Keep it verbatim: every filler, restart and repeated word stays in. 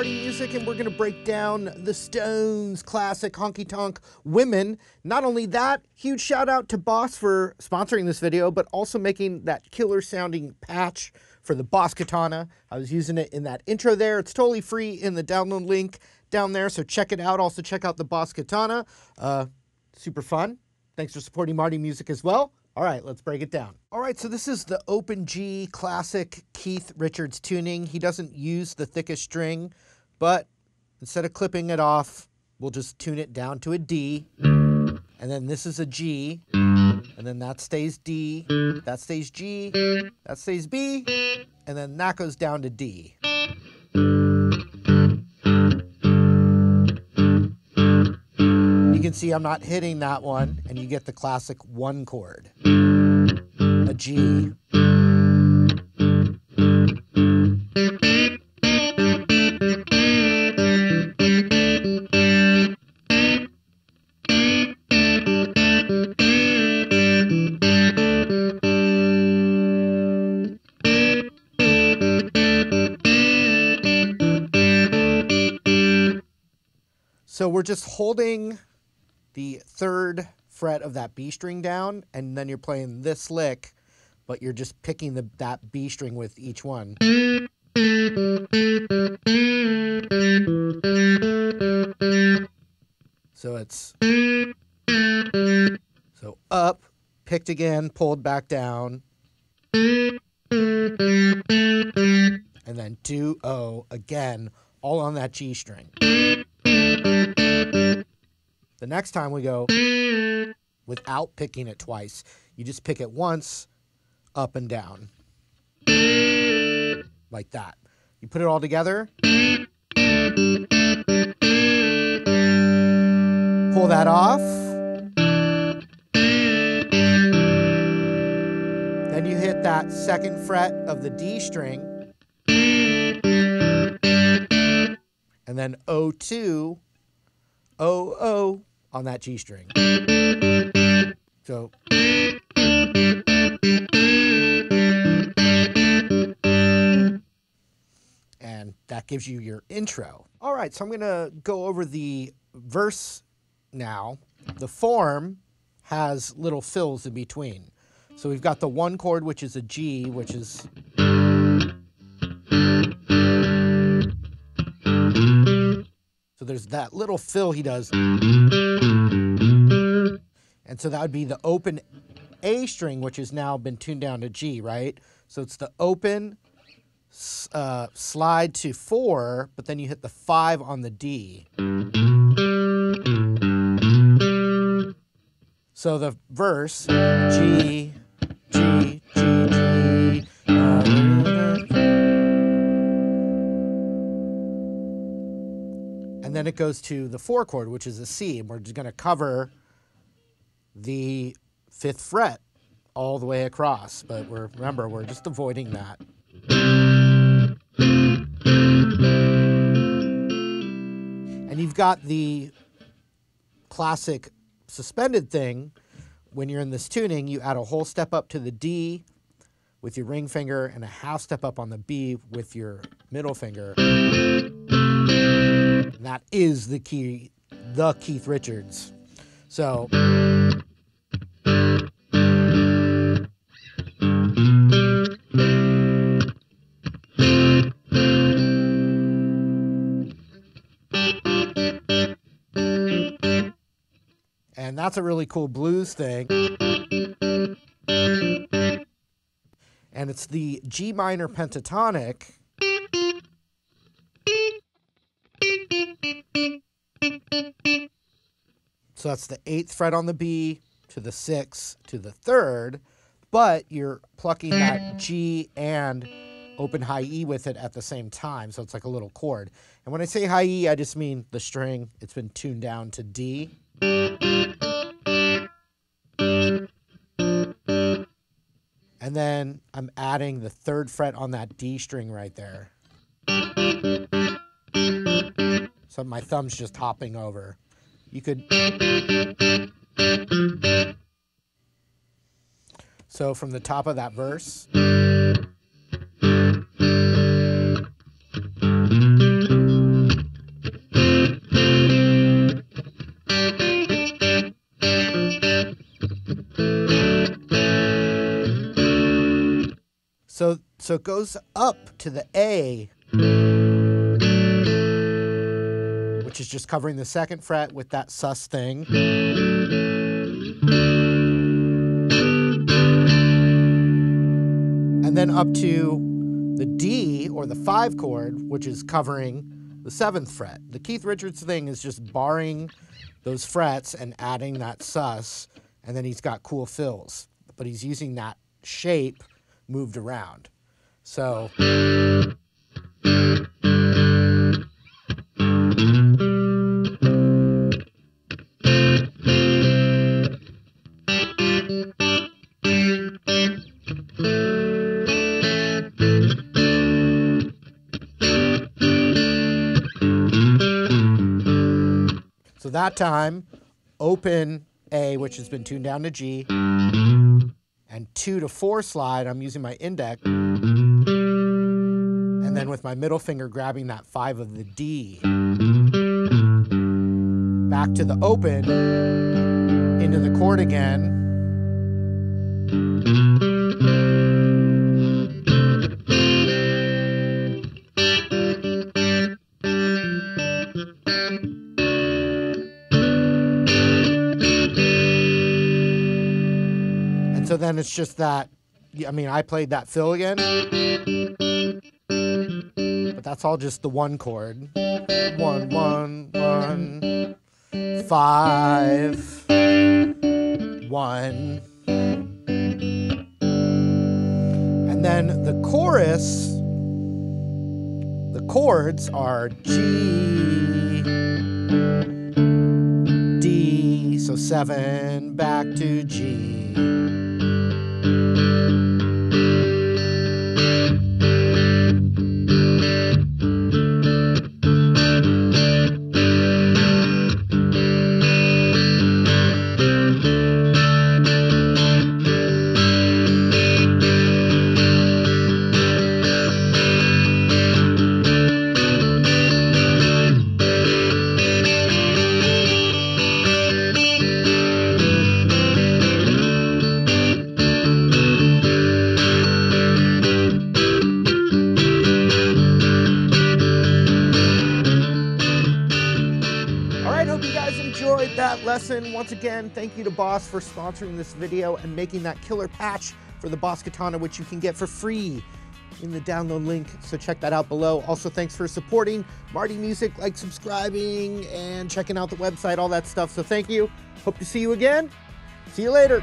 Marty Music, and we're going to break down the Stones' classic Honky Tonk Women. Not only that, huge shout out to Boss for sponsoring this video, but also making that killer sounding patch for the Boss Katana. I was using it in that intro there. It's totally free in the download link down there, so check it out. Also check out the Boss Katana. Uh, super fun. Thanks for supporting Marty Music as well. All right, let's break it down. All right, so this is the open G classic Keith Richards tuning. He doesn't use the thickest string, but instead of clipping it off, we'll just tune it down to a D. And then this is a G. And then that stays D. That stays G. That stays B. And then that goes down to D. You can see I'm not hitting that one, and you get the classic one chord. A G. So we're just holding the third fret of that B string down, and then you're playing this lick, but you're just picking the, that B string with each one. So it's, so up, picked again, pulled back down, and then two, O, again, all on that G string. The next time we go without picking it twice, you just pick it once, up and down, like that. You put it all together, pull that off, then you hit that second fret of the D string, and then O two, O, O, on that G string. So. And that gives you your intro. All right, so I'm gonna go over the verse now. The form has little fills in between. So we've got the one chord, which is a G, which is. So there's that little fill he does. And so that would be the open A string, which has now been tuned down to G, right? So it's the open uh, slide to four, but then you hit the five on the D. So the verse, G, G, G, G. And then it goes to the four chord, which is a C, and we're just going to cover the fifth fret all the way across. But we're, remember, we're just avoiding that. And you've got the classic suspended thing. When you're in this tuning, you add a whole step up to the D with your ring finger and a half step up on the B with your middle finger. And that is the key, the Keith Richards. So. And that's a really cool blues thing. And it's the G minor pentatonic. So that's the eighth fret on the B to the sixth to the third, but you're plucking that G and open high E with it at the same time, so it's like a little chord. And when I say high E, I just mean the string. It's been tuned down to D. And then I'm adding the third fret on that D string right there. So my thumb's just hopping over. You could. So from the top of that verse. So so it goes up to the A, which is just covering the second fret with that sus thing. And then up to the D, or the five chord, which is covering the seventh fret. The Keith Richards thing is just barring those frets and adding that sus, and then he's got cool fills. But he's using that shape moved around. So So that time, open A, which has been tuned down to G, and two to four slide, I'm using my index, and then with my middle finger grabbing that five of the D. Back to the open, into the chord again. So then it's just that, I mean, I played that fill again, but that's all just the one chord. One, one, one, five, one. And then the chorus, the chords are G, D, so seven, back to G. Lesson. Once again, thank you to Boss for sponsoring this video and making that killer patch for the Boss Katana, which you can get for free in the download link, so check that out below. Also, thanks for supporting Marty Music, like subscribing and checking out the website, all that stuff. So thank you. Hope to see you again. See you later.